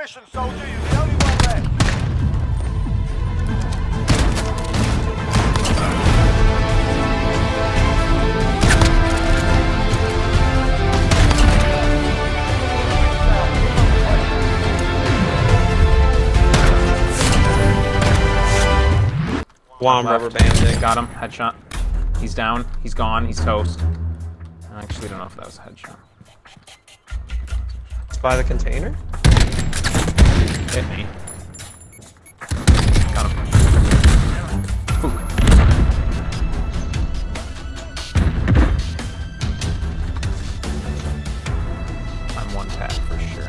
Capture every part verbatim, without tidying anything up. mission, soldier. You're the only one left. One rubber bandit, got him, headshot. He's down, he's gone, he's toast. I actually don't know if that was a headshot. It's by the container? Hit me. Got him. Ooh. I'm one tap for sure.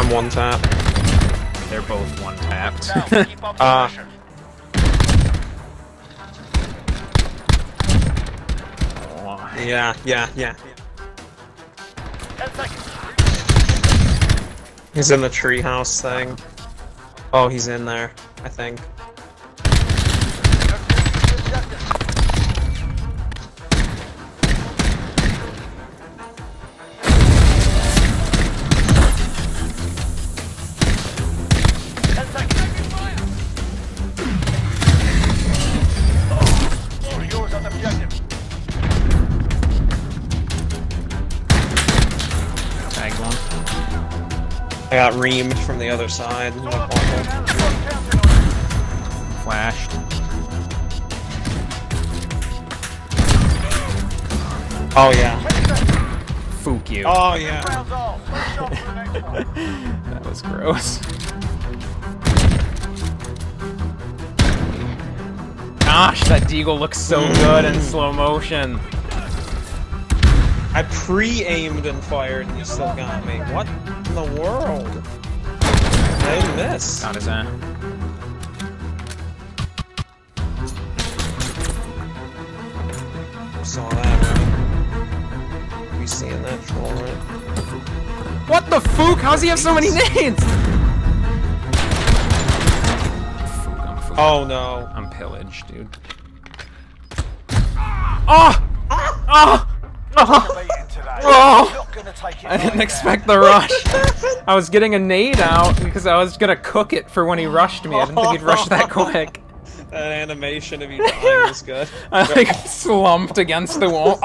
I'm one tap. They're both one tapped. uh, yeah, yeah, yeah. He's in the treehouse thing. Oh, he's in there, I think. I got reamed from the other side. Flashed. Oh yeah. Fuck you. Oh yeah. That was gross. Gosh, that deagle looks so good in slow motion. I pre-aimed and fired and you still got me. What in the world? They missed. Got his end. Saw that, right? We seeing that troll, right? What the fook? How's he have so many nades? Oh no. I'm pillaged, dude. Ah! Ah! Ah! Oh. Oh. I didn't expect the rush. I was getting a nade out because I was gonna cook it for when he rushed me. I didn't think he'd rush that quick. That animation of you dying was good. I like slumped against the wall.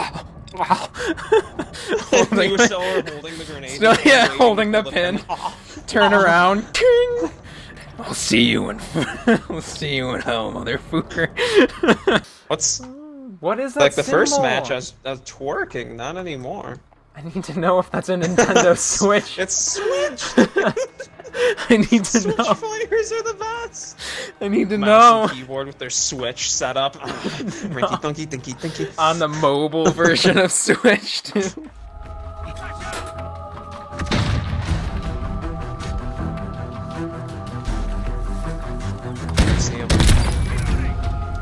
Holding, you were still holding the grenade. Still, yeah, holding the, the pin. pin. Turn around. Ting. I'll see you in. I'll see you in hell, motherfucker. What's? What is that? Like the symbol? First match, I was, I was twerking. Not anymore. I need to know if that's a Nintendo Switch. It's Switch. I need to Switch know. Switch players are the best. I need to Mouse know. And keyboard with their Switch setup. No. Rinky, dunky, dinky, dinky. On the mobile version of Switch, too.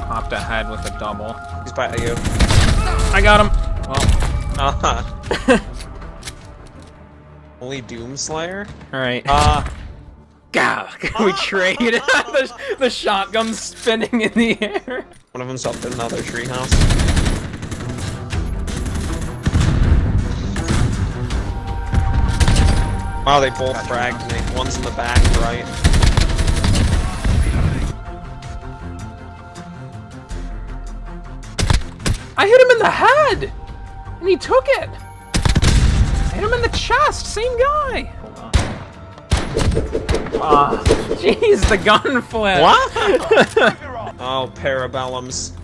Popped ahead with a double. He's by you. I got him. Well, uh huh. Only Doomslayer. All right. Uh, God, we traded. the, the shotgun's spinning in the air. One of them's up in another treehouse. Wow, they both fragged. One's in the back right. I hit him in the head, and he took it. I hit him in the chest, same guy. Hold on. Ah, oh, jeez, the gun flip. What? Oh, parabellums.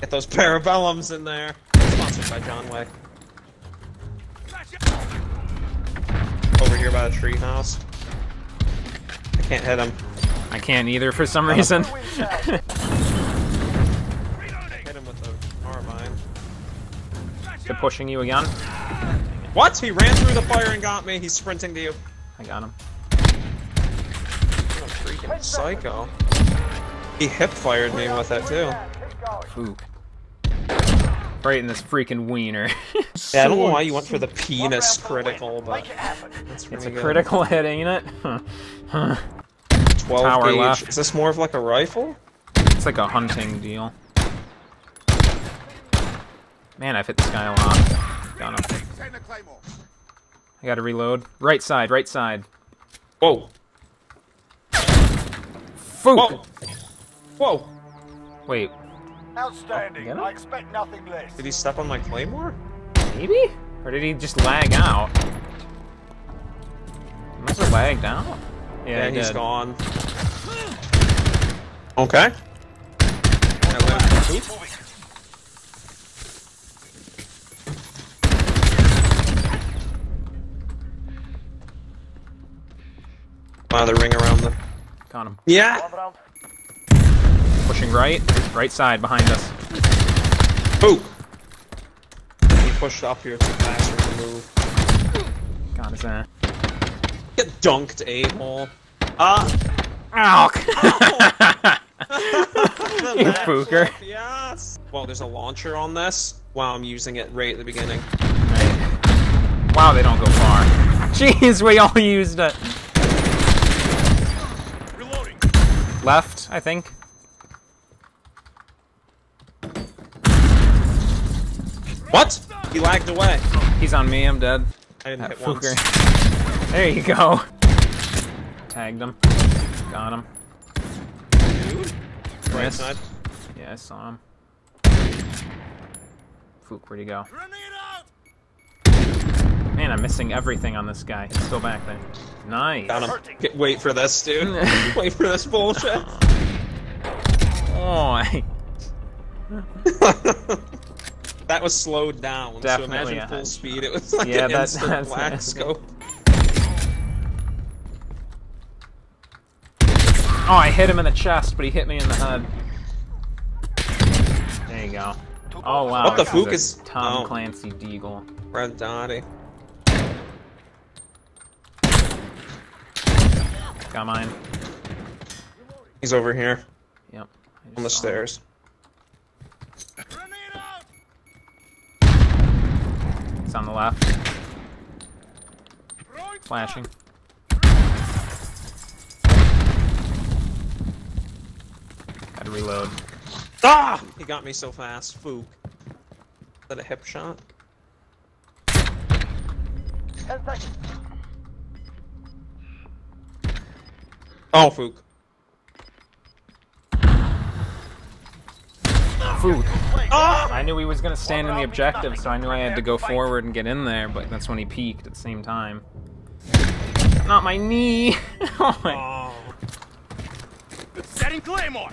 Get those parabellums in there. Sponsored by John Wick. Over here by the treehouse. I can't hit him. I can't either for some reason. They're pushing you again. What? He ran through the fire and got me. He's sprinting to you. I got him. What a freaking psycho. He hip fired me with that too. Fook. Right in this freaking wiener. Yeah, I don't know why you went for the penis critical, but that's really it's a good. Critical hit, ain't it? Huh. Huh. twelve Tower gauge. Left. Is this more of like a rifle? It's like a hunting deal. Man, I've hit this guy a lot. Got him. I gotta reload. Right side, right side. Whoa. Fook. Whoa. Whoa. Wait. Outstanding. Oh, I expect nothing less. Did he step on my claymore? Maybe? Or did he just lag out? He must have lagged out. Yeah, yeah he he's did. Gone. Okay. Wow, the ring around the... Got him. Yeah! Pushing right. Right side, behind us. Ooh! He pushed up here too fast for the move. Got his ass. Get dunked, a-hole. Ah! Ow! You fooker. Yes! Well, there's a launcher on this. Wow, I'm using it right at the beginning. Right. Wow, they don't go far. Jeez, we all used it. Left, I think. What? He lagged away. He's on me, I'm dead. I didn't hit once. There you go. Tagged him. Got him. Dude. Right side. Yeah, I saw him. Fook, where'd he go? Man, I'm missing everything on this guy. He's still back there. Nice. Got him. Get, wait for this, dude. Wait for this bullshit. Oh, I... That was slowed down. Definitely so imagine full speed. It was like yeah, an that, instant that's black that's scope. Oh, I hit him in the chest, but he hit me in the head. There you go. Oh, wow. What the fuck is... Tom oh. Clancy Deagle. Red Dottie. Got mine. He's over here. Yep. On the stairs. It's on the left. Flashing. Gotta reload. Ah! He got me so fast. Fook. Is that a hip shot? Oh, Fook. Fook. Oh! I knew he was gonna stand in the objective, so I knew I had to go forward and get in there, but that's when he peeked at the same time. Not my knee! Oh my... Setting claymore!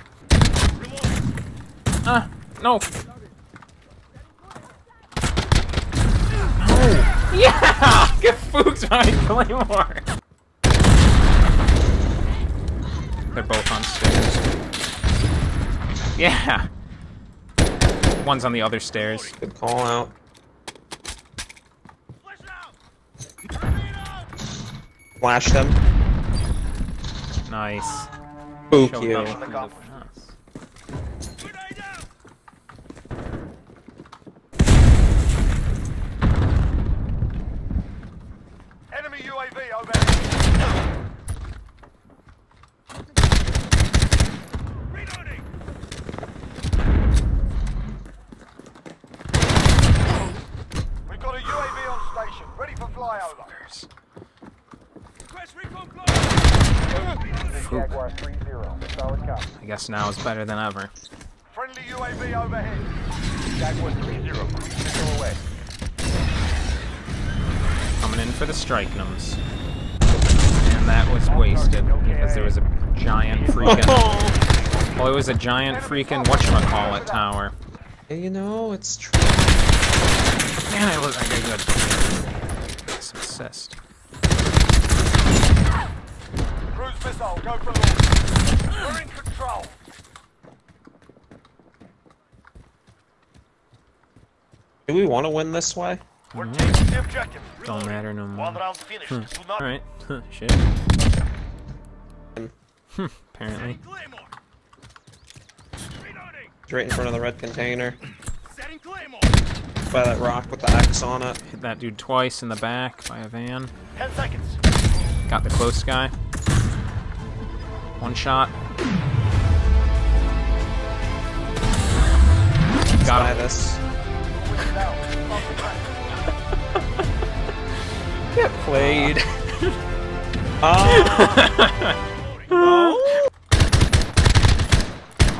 Ah, no! Oh! Yeah! Get Fook's behind claymore! They're both on stairs. Yeah! One's on the other stairs. Good call out. Flash them. Nice. Fook you. Enemy U A V over. I guess now is better than ever. Friendly U A V overhead. Jaguar three zero. Away. Coming in for the strike-nums. And that was wasted because there was a giant freaking. Well, it was a giant freaking whatchamacallit tower. Yeah, you know, it's true. Man, I was. I got good. Nice assist. Cruise missile, go for launch. We're in control. Do we want to win this way? We're taking the objective. Don't matter no more. One round finished. Hmm. All right. Shit. Apparently. It's right in front of the red container. By that rock with the axe on it. Hit that dude twice in the back by a van. Ten seconds. Got the close guy. One shot. Got him. This. Get played. Oh. Oh.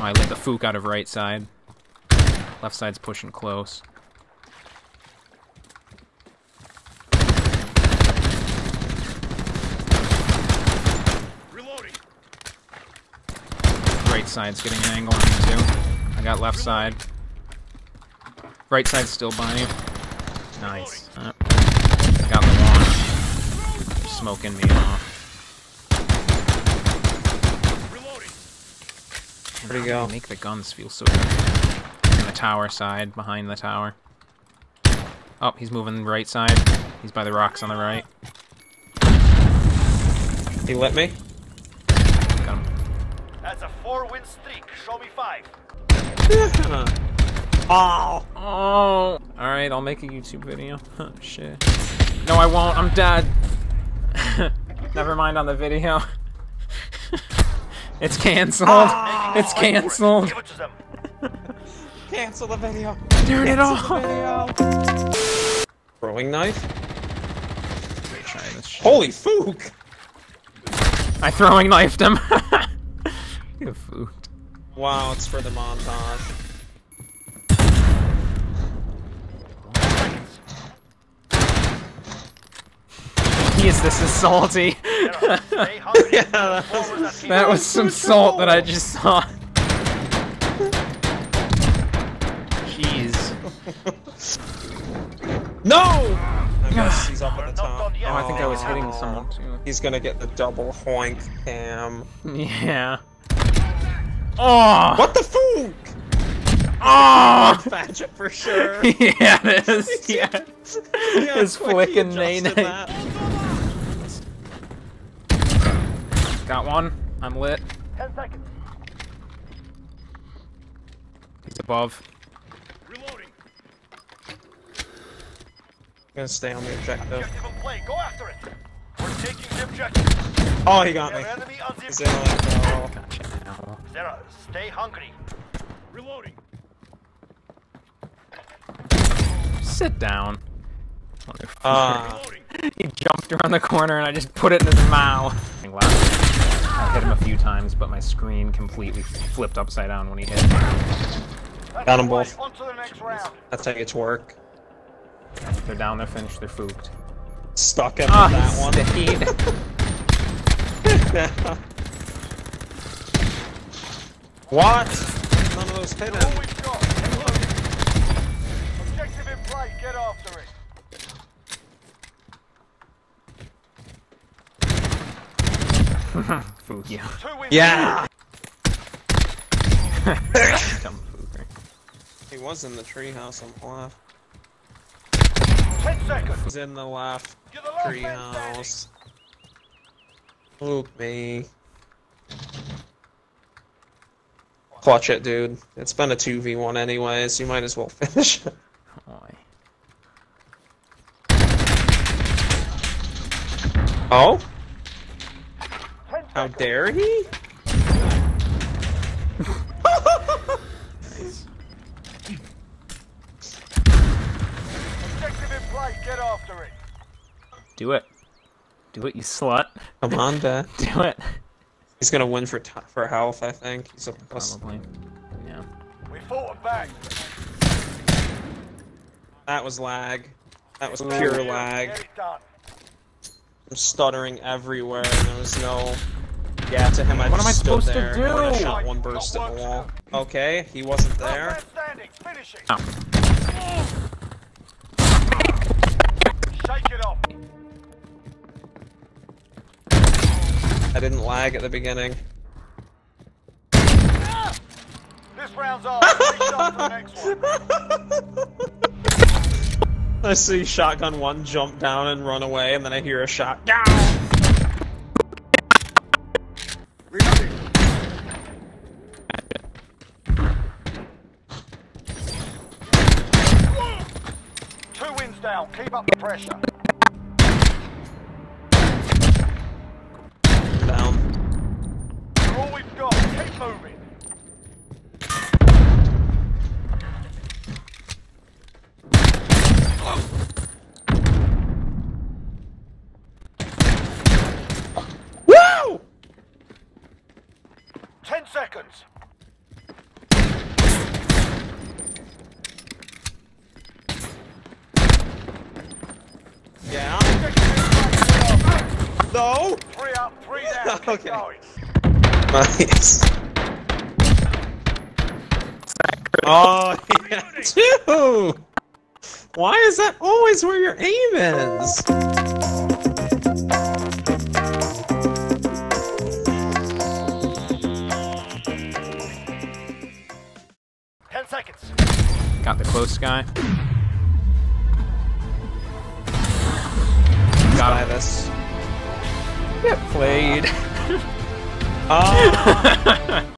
I let the fook out of right side. Left side's pushing close. Reloading. Right side's getting an angle on me too. I got left side. Right side's still by you. Nice. Uh, got the launch. Smoking me off. Reloading. There you go. Make the guns feel so good. Tower side, behind the tower. Oh, he's moving right side. He's by the rocks on the right. He lit me. Got him. That's a four-win streak. Show me five. Oh. Oh. All right, I'll make a YouTube video. Huh, shit. No, I won't. I'm dead. Never mind on the video. It's canceled. Oh, it's canceled. Give it to them. Cancel the video. Turn it off. Throwing knife. Try this shit. Holy fook! I throwing knifed him. You fook. Wow, it's for the montage. Jeez, this is salty. Yeah, that was, that was some salt that I just saw. No! I guess he's up at the top. Oh, I think I was hitting someone too. He's gonna get the double hoink cam. Yeah. Oh! What the fook? Oh! Fadget for sure. Yeah, it is. Yeah. Yeah, his flicking nane. Got one. I'm lit. Ten seconds. He's above. I'm gonna stay on the objective. Go after it. We're taking the objective. Oh, he got me. Zero, no. Gotcha. Zero, stay hungry. Reloading. Sit down. Uh, he jumped around the corner and I just put it in his mouth. I hit him a few times, but my screen completely flipped upside down when he hit. Got them both. That's how it's work. They're down, they're finished, they're fooked. Stuck in oh, that one. Yeah. What? None of those hit him. Objective in play, get after it. Fook you. Yeah! Dumb fooker. He was in the treehouse on the left. He's in the left treehouse. Loop me. Clutch it, dude. It's been a two v one anyways. You might as well finish it. Oh? How dare he? Get after it. Do it. Do it, you slut. Come on, Dad. Do it. He's gonna win for t for health, I think. He's a plus. Probably. Yeah. We fought him back. That was lag. That was pure lag. I'm stuttering everywhere. There was no yeah to him. I what just am I supposed there. to do? One shot, one burst at the wall. Okay, he wasn't there. Oh. Shake it off. I didn't lag at the beginning. Ah! This round's off. I see shotgun one jump down and run away, and then I hear a shot. Down. Keep up the pressure. Down. You're all we've got. Keep moving. Oh. No! Three up, three down. Okay. Nice. Oh, yeah, too! Why is that always where your aim is? Ten seconds. Got the close guy. Got us. Get played. Oh.